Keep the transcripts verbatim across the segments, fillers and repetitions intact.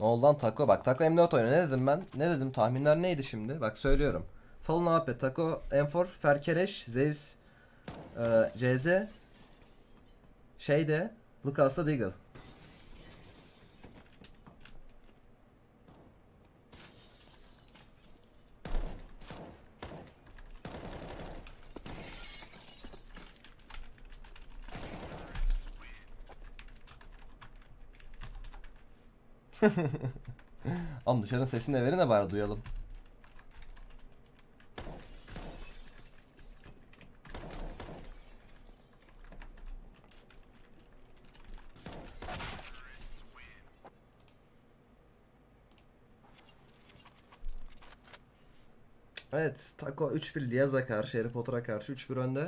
Ne oldu lan Tako? Bak Tako M dört oynuyor. Ne dedim ben? Ne dedim? Tahminler neydi şimdi? Bak söylüyorum. Falun A P, Tako M dört, Fer Kereş, Zewis, e, C Z, şeyde, Lucas'la Deagle. Ama dışarının sesini de verin de bari duyalım. Evet, Tako üç bir Liyaza karşı, Harry Potter'a karşı üç bir önde.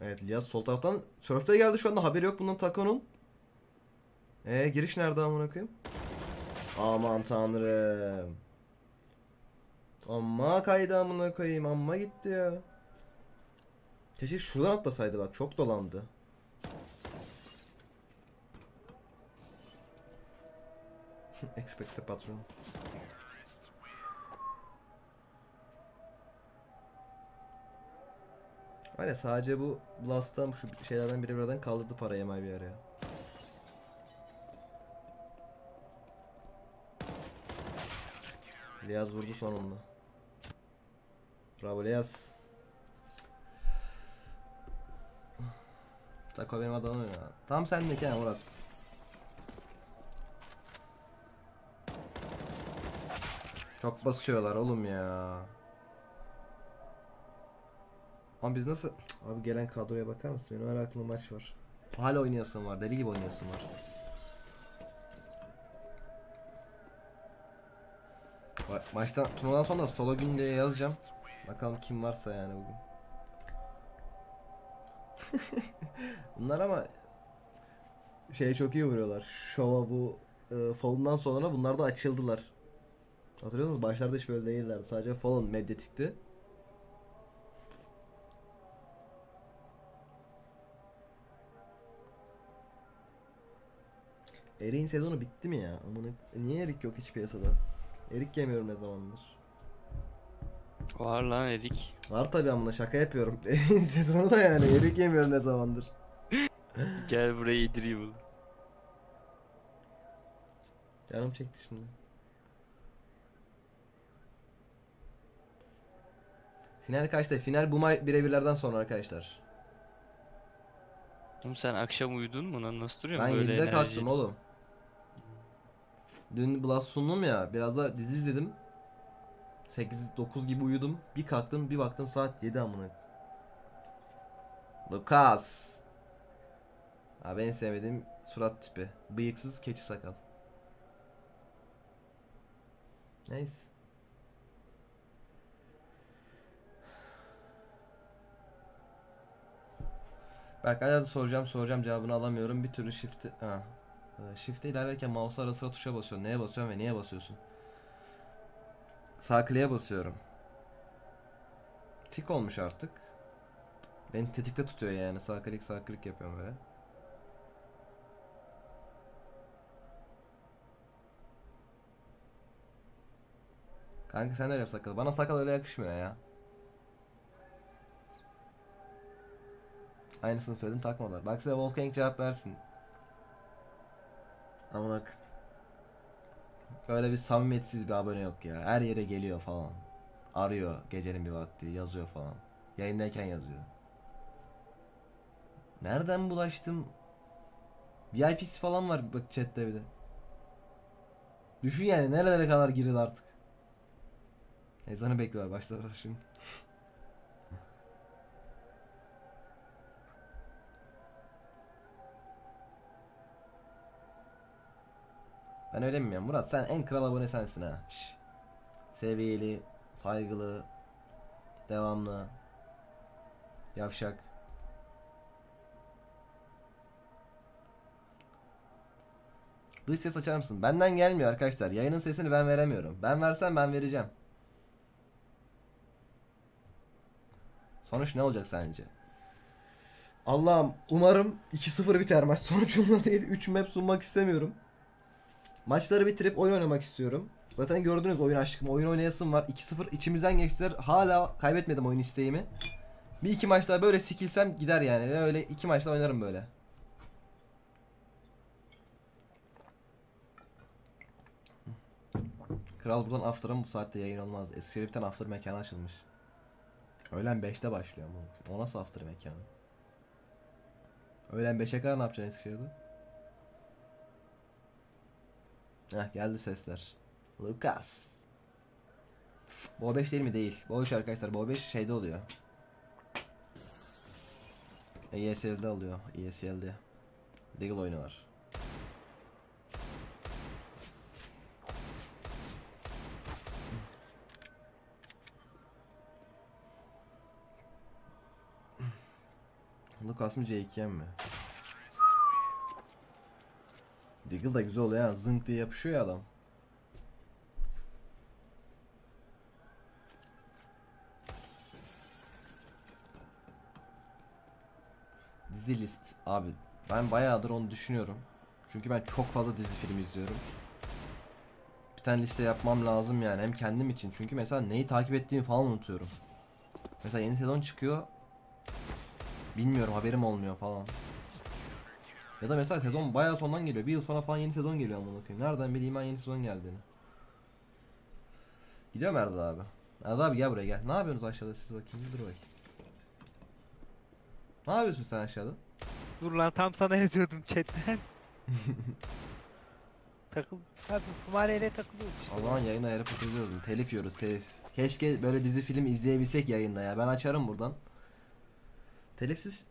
Evet, Liyaz sol taraftan sörfte geldi şu anda, haberi yok bundan Tako'nun. Eee giriş nerede amına koyayım? Aman tanrım. Amma kaydı amına koyayım, amma gitti ya. Keşke şuradan atlasaydı, bak çok dolandı. Expect the patron. Aynen, sadece bu Blast'tan, şu şeylerden biri buradan kaldırdı parayı M I B R ya. Leys vurdu sonunda. Bravo Leys. Tako benim adamım ya. Tam sendeki ha Murat. Çok basıyorlar oğlum ya. Ama biz nasıl... Abi gelen kadroya bakar mısın? Benim her aklımda maç var. Hala oynayasın var. Deli gibi oynayasın var. Ma maçtan, turnuvadan sonra solo gün diye yazacağım. Bakalım kim varsa yani bugün. Bunlar ama... Şeye çok iyi vuruyorlar. Şova bu... E, Fallon'dan sonra bunlar da açıldılar. Hatırlıyorsunuz, başlarda hiç böyle değillerdi. Sadece Fallon medyatikti. Erik'in sezonu bitti mi ya? Niye Erik yok hiç piyasada? Erik yemiyorum ne zamandır. Var lan Erik. Var tabi amına, şaka yapıyorum. Erik'in sezonu da yani Erik yemiyorum ne zamandır. Gel buraya idireyim. Canım çekti şimdi. Final kaçta? Final bu may birebirlerden sonra arkadaşlar. Oğlum sen akşam uyudun mu lan, nasıl duruyorsun? Ben yedide kalktım oğlum. Dün Blast sundum ya, biraz da dizi izledim. sekiz dokuz gibi uyudum. Bir kalktım bir baktım saat yedi amına. Lukas. Abi en sevmediğim surat tipi. Bıyıksız keçi sakal. Neyse. Berk hala soracağım soracağım cevabını alamıyorum. Bir türlü shift'i... Ha. Shift'e ilerlerken mouse'u ara sıra tuşa basıyorsun. Neye basıyorsun ve niye basıyorsun? Sağ kliğe basıyorum. Tik olmuş artık. Beni tetikte tutuyor yani. Sağ klik sağ klik yapıyorum böyle. Kanka sen de öyle yap sakalı. Bana sakal öyle yakışmıyor ya. Aynısını söyledim, takmadılar. Bak size Wolfgang cevap versin. Ama bak. Böyle bir samimiyetsiz bir abone yok ya. Her yere geliyor falan. Arıyor gecenin bir vakti, yazıyor falan. Yayındayken yazıyor. Nereden bulaştım? V I P'si falan var bak chatte bir de. Düşün yani nerelere kadar girildi artık. Ezanı bekliyorlar, başlarlar şimdi. Ben öyle miyim Murat? Sen en kral abone sensin ha. Şş. Seviyeli, saygılı, devamlı, yavşak. Dış ses açar mısın? Benden gelmiyor arkadaşlar. Yayının sesini ben veremiyorum. Ben versem ben vereceğim. Sonuç ne olacak sence? Allah'ım umarım iki sıfır biter maç sonucunda değil. üç map sunmak istemiyorum. Maçları bitirip oyun oynamak istiyorum. Zaten gördünüz oyun aşkım. Oyun oynayasım var. iki sıfır içimizden geçtiler. Hala kaybetmedim oyun isteğimi. Bir iki maçta böyle sikilsem gider yani. Ve öyle iki maçta oynarım böyle. Kral buradan after'ım bu saatte yayınlanmaz. Eskişerif'ten after mekanı açılmış. Öğlen beşte başlıyor ama. O nasıl after mekanı? Öğlen beşe kadar ne yapacaksın Eskişerif'te? Heh geldi sesler. Lucas. Bo beş değil mi? Değil. Bo üç arkadaşlar. Bo beş şeyde oluyor. E S L'de oluyor. E S L'de. Deagle oyunu var. Lukas mı J K M mi? Deagle da güzel oluyor ya. Zınk diye yapışıyor ya adam. Dizi list. Abi ben bayağıdır onu düşünüyorum. Çünkü ben çok fazla dizi film izliyorum. Bir tane liste yapmam lazım yani. Hem kendim için. Çünkü mesela neyi takip ettiğimi falan unutuyorum. Mesela yeni sezon çıkıyor. Bilmiyorum, haberim olmuyor falan. Ya da mesela sezon bayağı sondan geliyor. Bir yıl sonra falan yeni sezon geliyor ama bakayım. Nereden bileyim ben yeni sezon geldiğini. Gidiyorum Erdal abi. Erdal abi gel buraya gel. Ne yapıyorsunuz aşağıda siz bakayım? Dur bakayım. Ne yapıyorsun sen aşağıda? Dur lan tam sana yazıyordum chatten. Takıl. Abi fumareyle takılıyoruz işte. O zaman yayına Harry Potter izliyordum. Telif yiyoruz telif. Keşke böyle dizi film izleyebilsek yayında ya. Ben açarım buradan. Telifsiz.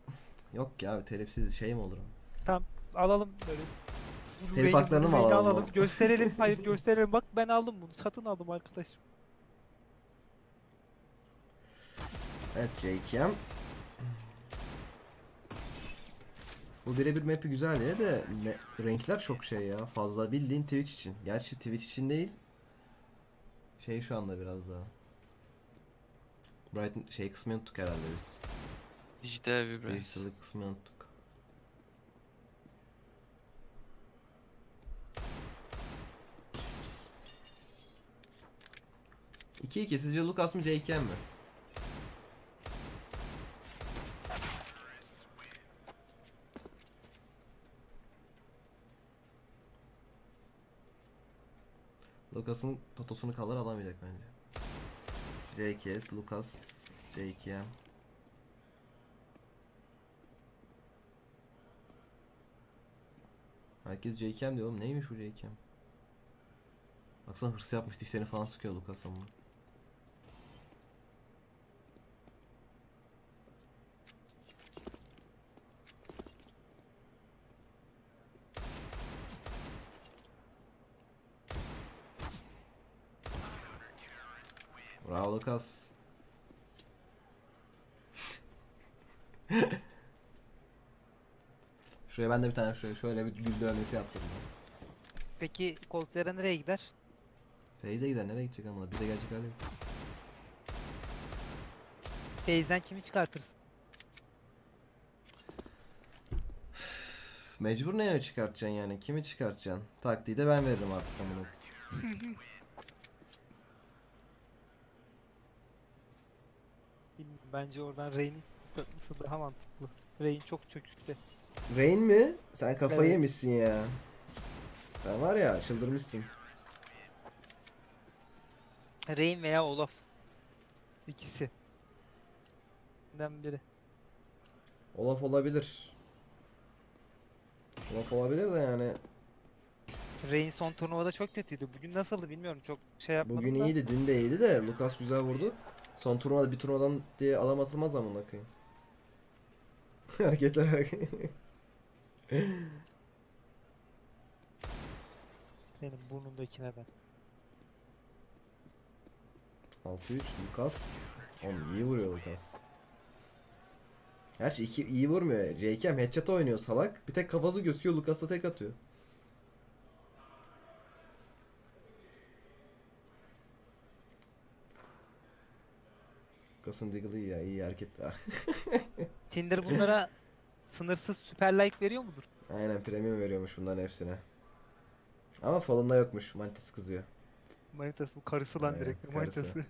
Yok ya telifsiz şey mi olur? Tamam alalım böyle. Telif haklarını mı alalım? alalım. Gösterelim. Hayır gösterelim. Bak ben aldım bunu. Satın aldım arkadaşım. Evet J K M. Bu birebir map'i güzel ya de renkler çok şey ya fazla bildiğin Twitch için. Gerçi Twitch için değil. Şey şu anda biraz daha. Bright şey kısmı unuttuk herhalde biz. Dijital bir Bright. Dijital kısmı unuttuk. iki iki sizce Lucas mı J K M mi? Lucas'ın totosunu kalır alamayacak bence. J K S, Lucas, J K M. Herkes J K M diyor oğlum. Neymiş bu J K M? Baksana hırs yapmış dişlerini falan sıkıyor Lucas ama. Bravo Lucas. Şuraya ben de bir tane şöyle, şöyle bir gül dövmesi yaptım. Peki koltuğa nereye gider? Feyze gider, nereye gidecek ama bize gelecek hali yok. Feyzen kimi çıkartırsın? Mecbur neye çıkartacaksın yani? Kimi çıkartacaksın? Taktiği de ben veririm artık amına. Bence oradan Rein'in dönmüşü daha mantıklı. Rein çok çöküşte. Rein mi? Sen kafayı evet. Yemişsin ya. Sen var ya çıldırmışsın. Rein veya Olaf. İkisi. Birinden biri. Olaf olabilir. Olaf olabilir de yani. Rein son turnuvada çok kötüydü. Bugün nasıldı bilmiyorum. Çok şey yapmadım. Bugün da. İyiydi. Dün de iyiydi de. Lucas güzel vurdu. Son turnuvada bir turnuvadan diye adam atılmaz amına koyayım. Hareketler bak. Senin burnundakine ben. altı üç Lucas. Oğlum iyi vuruyor Lucas. Gerçi iki iyi vurmuyor. J K M headshot oynuyor salak. Bir tek kafası gözüküyor. Lucas da tek atıyor. Lucas'ın Diggle'ı iyi ya, iyi hareket daha. Tinder bunlara sınırsız süper like veriyor mudur? Aynen, premium veriyormuş bunların hepsine. Ama Fallon'da yokmuş, manitası kızıyor. Manitası bu, karısı lan. Aynen, direkt karısı. Manitası.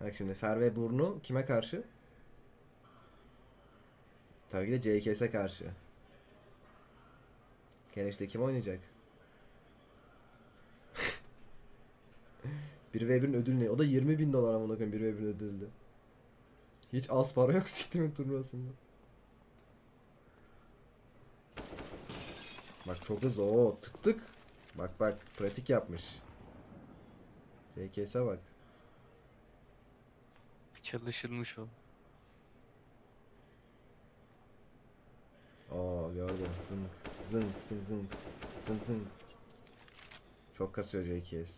Bak şimdi Fer ve Burnu kime karşı? Tabii ki de J K S'e karşı. Gene işte kim oynayacak? bir ve birin ödül ne? O da yirmi bin dolar ama bakın bir ve birin ödüldü. Hiç az para yok siktimin turnuvasında. Bak çok hızlı, o tık tık. Bak bak pratik yapmış. J K S'e bak. Çalışılmış o. Aa gördüm. Zınk zınk zınk zınk zınk zınk. Çok kasıyor J K S.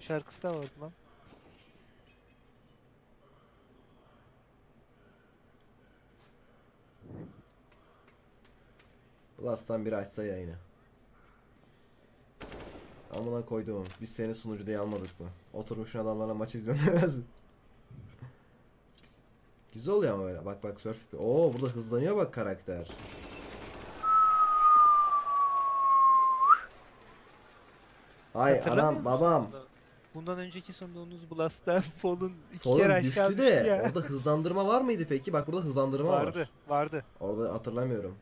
Şarkısı da vardı lan. Blast'tan biri açsa yayını. Amına koydum. Biz seni sunucu diye almadık mı? Oturmuşun adamlarla maç izliyorsun demez mi? Güzel oluyor ama böyle. Bak bak surf. Oo burada hızlanıyor bak karakter. Ay anam babam. Bundan önceki sonunuz Blast'ta Falun iki Falun kere aşağı düştü de. Ya. Orada hızlandırma var mıydı peki? Bak burada hızlandırma vardı, var. Vardı. Vardı. Orada hatırlamıyorum.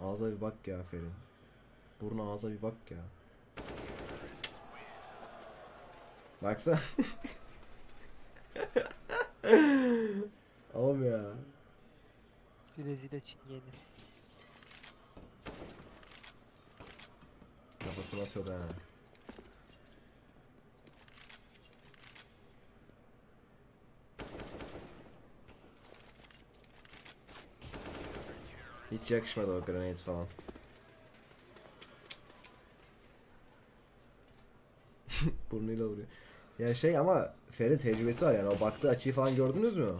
Ağza bir bak ya Fer'in. Burnu ağza bir bak ya. Baksana. Oğlum ya. Brezilya çingeni. Kafasını atıyor da. Hiç yakışmadı o grenade falan. Burnuyla vuruyor. Ya şey ama Fer'in tecrübesi var yani, o baktığı açıyı falan gördünüz mü?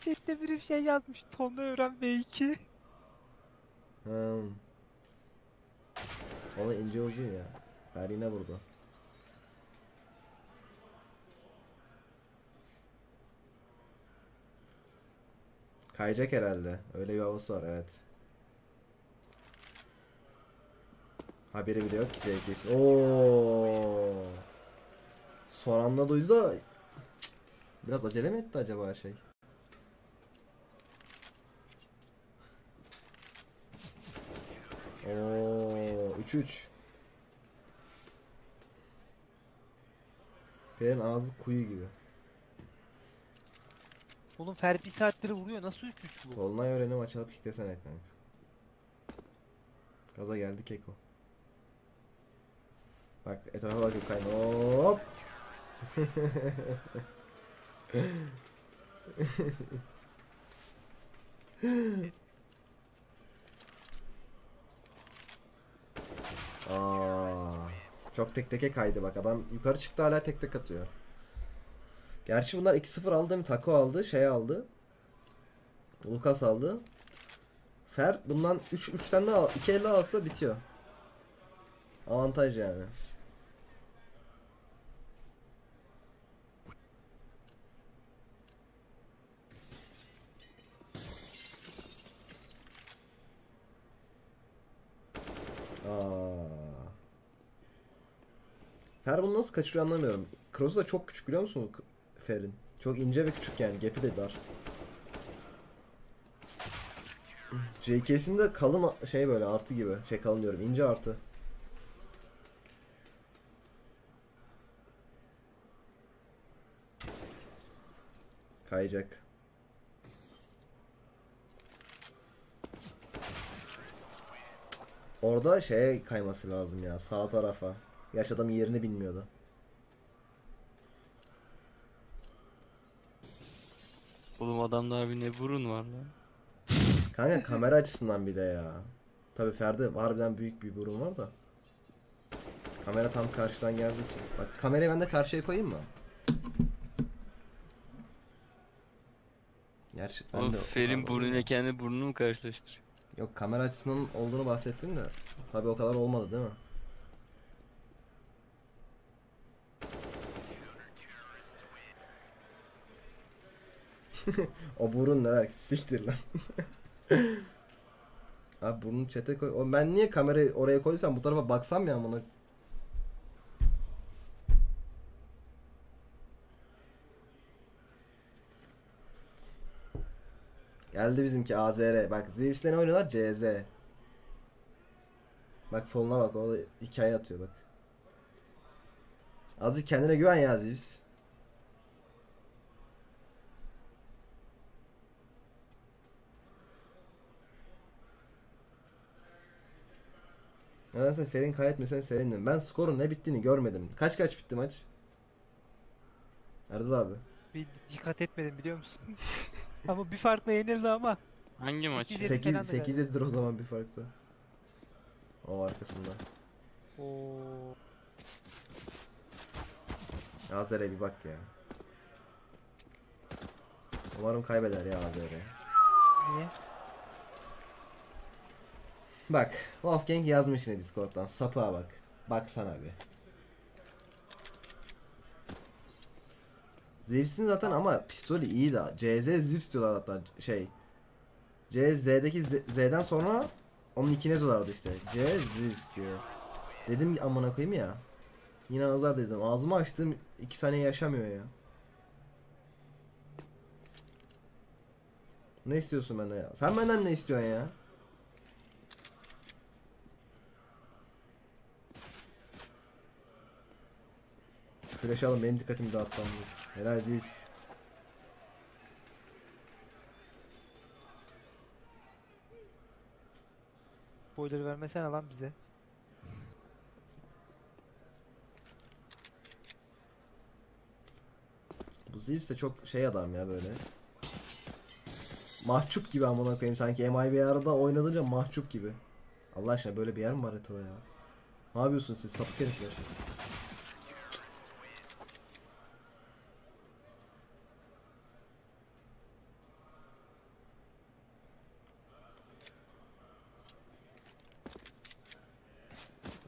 Chat'te biri bir şey yazmış, tonla öğren belki. Hımm. Valla ince ucu ya. Her yine vurdu. Kayacak herhalde. Öyle bir havası var, evet. Haberi bile yok ki J K'si. Ooo. Son anda duydu da biraz acele mi etti acaba şey? Ooo üç üç. Fer'in ağzı kuyu gibi. Oğlum Fer bir saattir vuruyor, nasıl üç üç bu? Solunay öğrenim, açılıp kitlesene kanka. Gaza geldi Keko. Bak etrafa bakıp kayma, hop. Aa, çok tek teke kaydı bak, adam yukarı çıktı hala tek tek atıyor. Gerçi bunlar iki sıfır aldı mı? Taco aldı, şey aldı. Lukas aldı. Fer bundan üç üçten de al, iki elli alsa bitiyor. Avantaj yani. Aa. Fer bunu nasıl kaçırıyor anlamıyorum. Cross'u da çok küçük biliyor musun? Fer'in. Çok ince ve küçük yani. Gap'i de dar. J K'sinde de kalın şey böyle artı gibi. Şey kalın diyorum. İnce artı. Kayacak. Orada şeye kayması lazım ya. Sağ tarafa. Yaş adam yerini bilmiyordu. Oğlum adamlar bir ne burun var lan. Kanka kamera açısından bir de ya. Tabii Fer'de harbiden büyük bir burun var da. Kamera tam karşıdan geldiği için. Bak kamerayı ben de karşıya koyayım mı? Gerçi ben de Fer'in burnuyla kendi burnunu mu karşılaştırıyor? Yok kamera açısından olduğunu bahsettim de. Tabii o kadar olmadı değil mi? O burun ne Berk? Siktir lan. Abi burnunu çete koy. O, ben niye kamerayı oraya koyduysam bu tarafa baksam ya buna. Geldi bizimki A Z R. Bak Zivs'le ne oynuyorlar? C Z. Bak Fallon'a bak. O da hikaye atıyor bak. Azıcık kendine güven ya Zewis. Nedense Fer'in kaybetmesine sevindim. Ben skorun ne bittiğini görmedim. Kaç kaç bitti maç? Erdal abi. Bir dikkat etmedim biliyor musun? Ama bir farkla yenildi ama. Hangi maç? sekiz sekiz o zaman bir farksa. O arkasında. Oo. A Z R'ye bir bak ya. Umarım kaybeder ya A Z R. Niye? Bak, Wolfgang yazmış ne Discord'dan. Sapığa bak. Baksana bir. Zivs'in zaten ama pistoli iyi de. C Z Zivs diyorlar hatta şey. C Z'deki Z, Z'den sonra onun ikine diyorlardı işte. C Zivs diyor. Dedim amına koyayım ya. Yine nazar dedim. Ağzımı açtım iki saniye yaşamıyor ya. Ne istiyorsun benden ya? Sen benden ne istiyorsun ya? Flash alın benim dikkatimi dağıttan. Helal Zewis. Spoiler vermesene lan bize. Bu Zewis de çok şey adam ya böyle. Mahcup gibi amına koyayım sanki M I B R'da oynadınca mahcup gibi. Allah aşkına böyle bir yer mi var haritada ya? Ne yapıyorsun siz sapık herifler?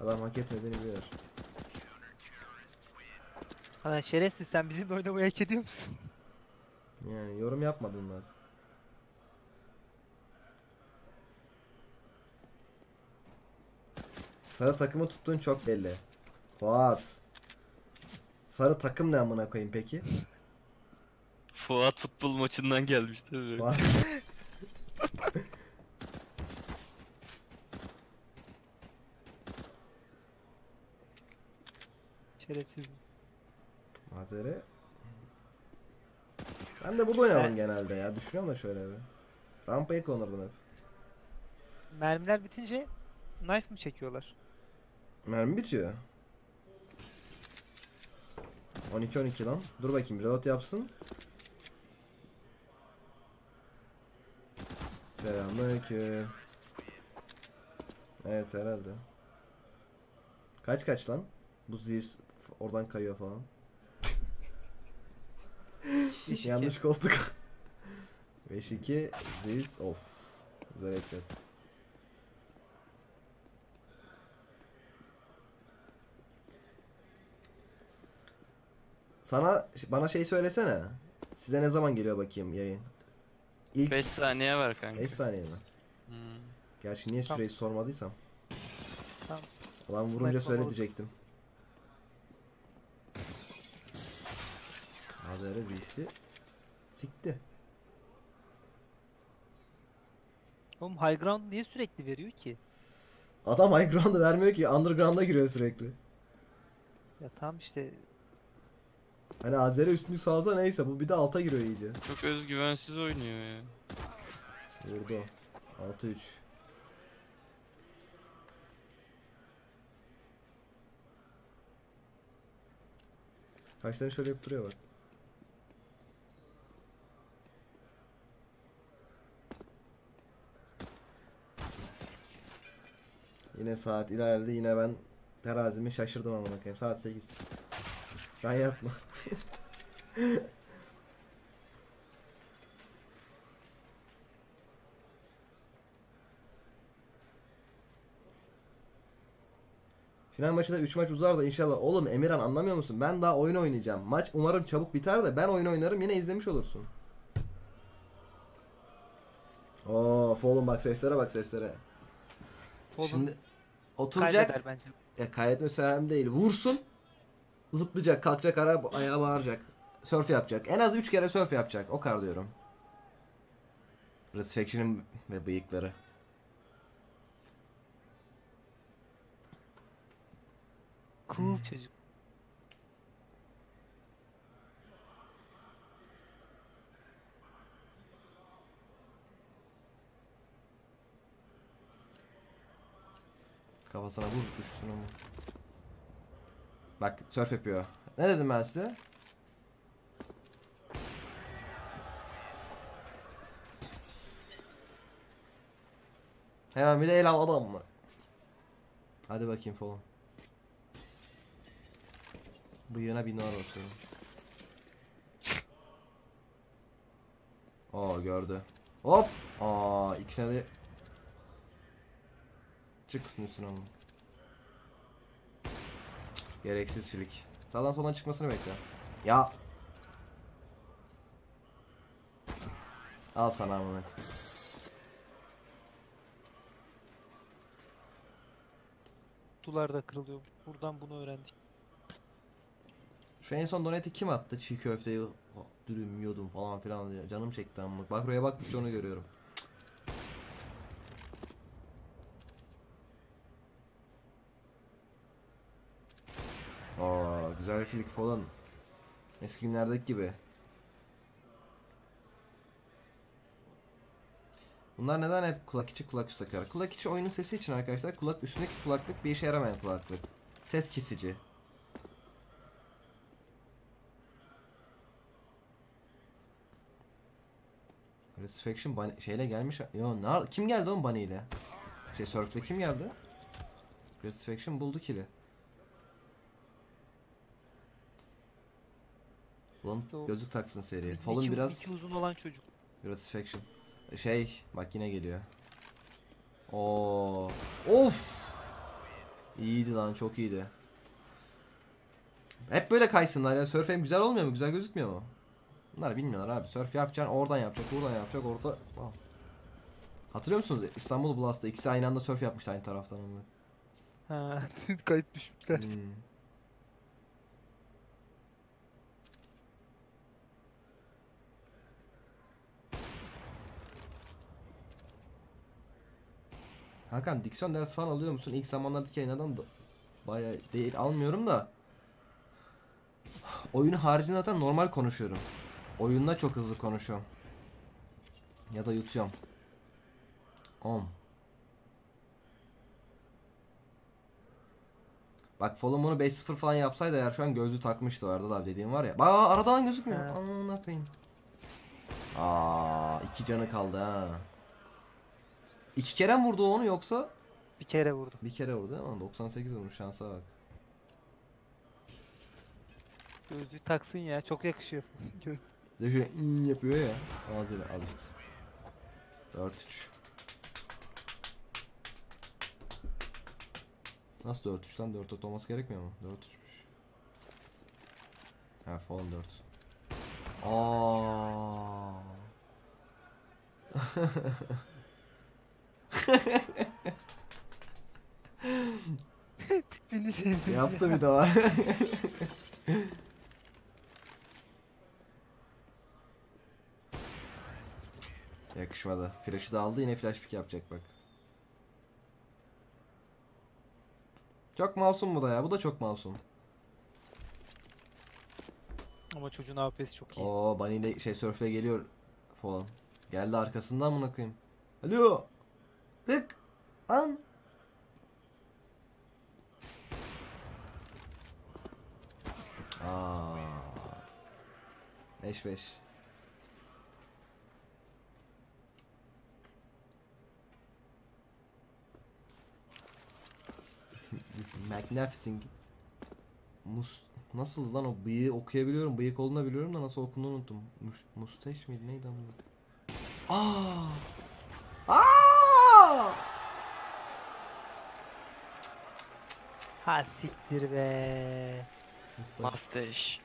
Adam hak etmediğini biliyor. Ana şerefsiz sen bizimle oynamayı hak ediyor musun? Yani yorum yapmadın lazım. Sarı takımı tuttuğun çok belli. Fuat. Sarı takım ne amına koyayım peki? Fuat futbol maçından gelmiş tabii. Fuat. Şerefsiz. Mazere. Ben de burada oynarım genelde ya. Düşünüyorum da şöyle bir. Rampayı kullanırdım hep. Mermiler bitince knife mı çekiyorlar? Mermi bitiyor. on iki on iki lan. Dur bakayım reload yapsın. Selamünaleyküm. Evet herhalde. Kaç kaç lan? Bu zil oradan kayıyor falan. Yanlış koltuk. beş iki Zils of. Güzel eklet. Sana bana şey söylesene. Size ne zaman geliyor bakayım yayın? İlk beş saniye var kanka. beş saniye mi? Hmm. Gerçi niye süreyi tamam sormadıysam. Tamam. Lan vurunca söyle diyecektim. A Z R Zivs'i sikti. Oğlum high ground niye sürekli veriyor ki? Adam high ground'ı vermiyor ki, underground'a giriyor sürekli. Ya tam işte. Hani A Z R üstünlük sağlasa neyse, bu bir de alta giriyor iyice. Çok özgüvensiz oynuyor ya. Vurdu. altı üç. Kaçlarını şöyle yaptırıyor bak. Yine saat ilerledi, yine ben terazimi şaşırdım ama bakayım. Saat sekiz. Sen yapma. Final maçı da üç maç uzar da inşallah. Oğlum Emirhan anlamıyor musun? Ben daha oyun oynayacağım. Maç umarım çabuk biter de ben oyun oynarım, yine izlemiş olursun. Of oğlum, bak seslere bak seslere. Fallen şimdi oturacak. Ya kaydetmesi önemli değil. Vursun. Zıplayacak, kalkacak, ara ayağa bağıracak. Surf yapacak. En az üç kere surf yapacak. O kadar diyorum. Restriction'ın ve bıyıkları. Cool hmm. çocuk. Kafasına vur düşsün ama. Bak surf yapıyor. Ne dedim ben size? Hemen bir de el al adam mı? Hadi bakayım falan. Bıyığına bir nar olsun. Aa gördü. Hop. Aa ikisine de. Çık kutunun üstüne ama. Gereksiz filik. Sağdan soldan çıkmasını bekle. Ya. Al sana amına. Kutular da kırılıyor. Buradan bunu öğrendik. Şu en son donate'i kim attı? Çiğ köfteyi dürüm yiyordum falan filan diye. Canım çekti amına. Bak buraya baktıkça onu görüyorum. Aa, güzel filik falan. Eski günlerdeki gibi. Bunlar neden hep kulak içi kulak üstü takıyorlar? Kulak içi oyunun sesi için arkadaşlar. Kulak üstündeki kulaklık bir işe yaramayan kulaklık. Ses kesici. Restriction Bunny şeyle gelmiş. Yo, nar kim geldi oğlum Bunny ile? Şey Surf'le kim geldi? Restriction buldu kili. Ulan gözlük taksın seriye. Falun biraz iki uzun olan çocuk. Restriction. Şey bak yine geliyor. Oo. Of. İyiydi lan, çok iyiydi. Hep böyle kaysınlar ya. Surf hem güzel olmuyor mu? Güzel gözükmüyor mu? Bunlar bilmiyorlar abi. Surf yapacaksın, oradan yapacak, buradan yapacak, orada. Wow. Hatırlıyor musunuz? İstanbul Blast'ta ikisi aynı anda surf yapmış aynı taraftan ama. Ha, kayıp düşmüşler. Hmm. Hakan diksiyon dersi falan alıyor musun? İlk zamanlardaki yayınlardan da bayağı değil almıyorum da oyunu haricinde zaten normal konuşuyorum. Oyunda çok hızlı konuşuyorum. Ya da yutuyorum. Om. Bak Falun bunu beş sıfır falan yapsaydı eğer şu an gözlüğü takmıştı orada da dediğim var ya. Baa aradan gözükmüyor. Aman ne yapayım. Aa iki canı kaldı ha. İki kere mi vurdu onu yoksa? Bir kere vurdu. Bir kere vurdu ama doksan sekiz vurmuş, şansa bak. Gözlüğü taksın ya, çok yakışıyor göz. De şöyle in yapıyor ya. Ağzıyla al işte. dört üç. Nasıl dört üç lan? dört dört olması gerekmiyor mu? dört üçmüş. Ha falan dört. Aa. Tipini sevdim. Yaptı ya. Bir daha. Yakışmadı. Flash'ı da aldı, yine flash pick yapacak bak. Çok masum bu da ya. Bu da çok masum. Ama çocuğun A P S'si çok iyi. Oo, Bunny ile şey Surf'le geliyor falan. Geldi arkasından mı nakayım? Alo. Tık. An. Aa. beş beş. Magnificent. Mus nasıl lan o bıyığı okuyabiliyorum. Bıyık olduğunu biliyorum da nasıl okunduğunu unuttum. Mus mustache miydi neydi ama? Aa. Aa. Ha siktir be. Mustache.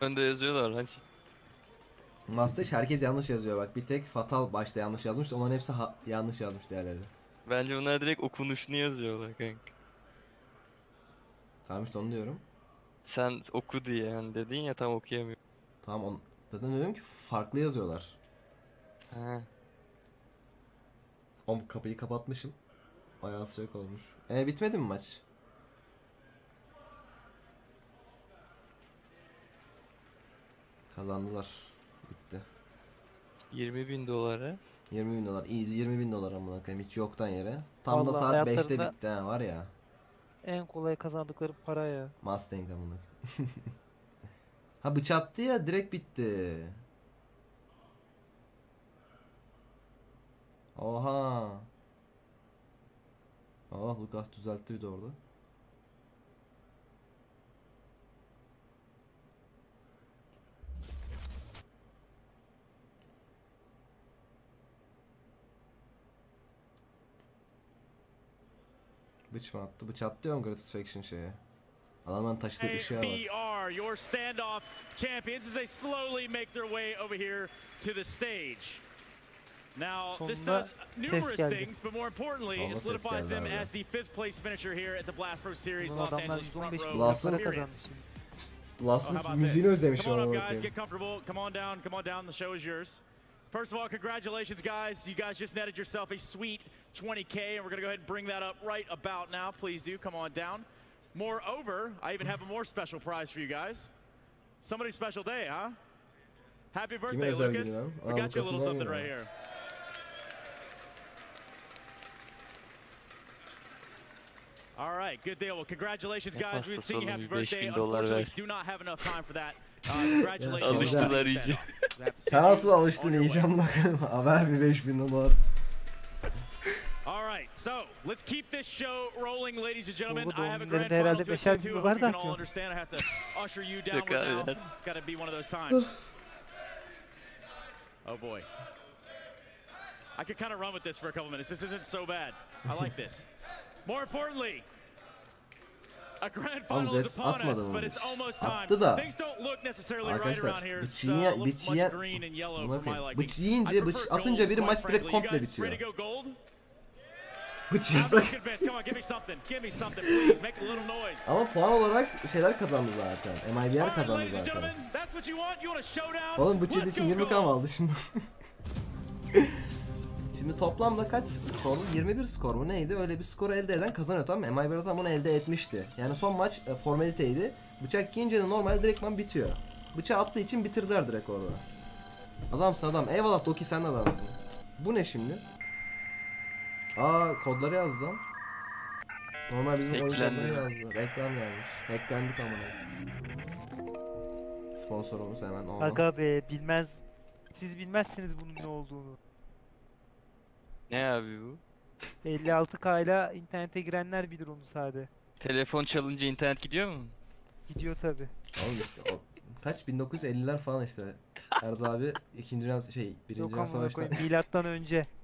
Önde yazıyorlar lan. Mustache herkes yanlış yazıyor bak. Bir tek Fatal başta yanlış yazmış. Onların hepsi yanlış yazmış değerleri. Bence onlar direkt okunuşunu yazıyorlar kanka. Tamam işte onu diyorum. Sen oku diye yani dedin ya, tam okuyamıyorum. Tamam on... zaten diyorum ki farklı yazıyorlar. He. Oğlum kapıyı kapatmışım. Ayağı sıcak olmuş. Eee bitmedi mi maç? Kazandılar. Bitti. yirmi bin dolara. yirmi bin dolar. Easy yirmi bin dolar amına koyayım. Hiç yoktan yere. Tam vallahi da saat beşte bitti he, var ya. En kolay kazandıkları para ya. Mustang amına. Ha bıçattı ya direkt bitti. Oha. Oh, Lucas düzeltti bir de orada. Bıç mı attı? Bıç attı diyorum Gratisfaction şeye. Adamın taşıdığı ışığa bak. Your standoff champions as they slowly make their way over here to the stage. Now this does numerous things, but more importantly, it solidifies them as the fifth place finisher here at the Blast Pro Series Los Angeles Front Row. Blast'ın Blast'ın müziğini özlemişim. Come on up guys, get comfortable. Come on down, come on down. The show is yours. First of all, congratulations guys. You guys just netted yourself a sweet twenty K and we're going to go ahead and bring that up right about now. Please do come on down. Moreover, I even have a more special prize for you guys. Somebody's special day, huh? Happy birthday, Lucas. We got you a little something right here. All right, good deal. Well, congratulations guys. We'd sing you happy birthday. Unfortunately, do not have enough time for that. Alıştılar iyice. Sen nasıl alıştın iyice amınakım? Haber bir beş bin dolar. Alright, so let's keep this show rolling, ladies and gentlemen. I have a grand final to attend to. You can all understand. I have to usher you down. It's got to be one of those times. Oh boy. I could kind of run with this for a couple minutes. This isn't so bad. I like this. More importantly. A grand final is upon us, but it's almost time. Things don't look necessarily right around here. So much green and yellow for my liking. Bıç yiyince, bıç atınca biri maç direkt komple bitiyor. Bıç yasak. Ama puan olarak şeyler kazandı zaten. M I B R kazandı zaten. Oğlum bıç yediği için yirmi K mı aldı şimdi? Şimdi toplamda kaç skorlu? yirmi bir skor mu neydi? Öyle bir skoru elde eden kazanıyor, tamam mı? M I B R tam bunu elde etmişti. Yani son maç e, formaliteydi. Bıçak yiyince de normalde direktman bitiyor. Bıçağı attığı için bitirdiler direkt orada. Adamsın adam. Eyvallah Doki, sen de adamsın. Bu ne şimdi? Aa kodları yazdı lan. Normal bizim oyun kodları yazdı. Reklam gelmiş. Hacklendi tamamen. Sponsorumuz hemen oldu. Aga be bilmez. Siz bilmezsiniz bunun ne olduğunu. Ne abi bu? elli altı K ile internete girenler bilir onu sade. Telefon çalınca internet gidiyor mu? Gidiyor tabi. Oğlum işte o kaç bin dokuz yüz elliler falan işte. Erz abi ikinci. Dünya şey birinci. Dünya Savaşı'ndan. Milattan önce.